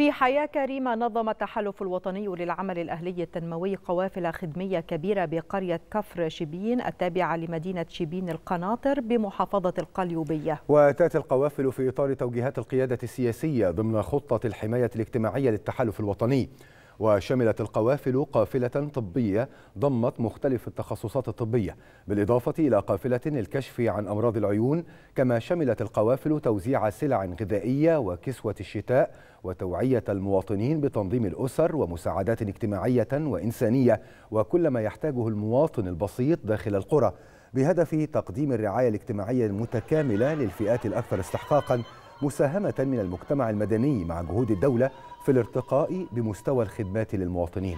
في حياة كريمة نظم التحالف الوطني للعمل الأهلي التنموي قوافل خدمية كبيرة بقرية كفر شبين التابعة لمدينة شبين القناطر بمحافظة القليوبية. وأتت القوافل في إطار توجيهات القيادة السياسية ضمن خطة الحماية الاجتماعية للتحالف الوطني. وشملت القوافل قافلة طبية ضمت مختلف التخصصات الطبية، بالإضافة إلى قافلة للكشف عن أمراض العيون، كما شملت القوافل توزيع سلع غذائية وكسوة الشتاء وتوعية المواطنين بتنظيم الأسر ومساعدات اجتماعية وإنسانية وكل ما يحتاجه المواطن البسيط داخل القرى، بهدف تقديم الرعاية الاجتماعية المتكاملة للفئات الأكثر استحقاقاً، مساهمة من المجتمع المدني مع جهود الدولة في الارتقاء بمستوى الخدمات للمواطنين.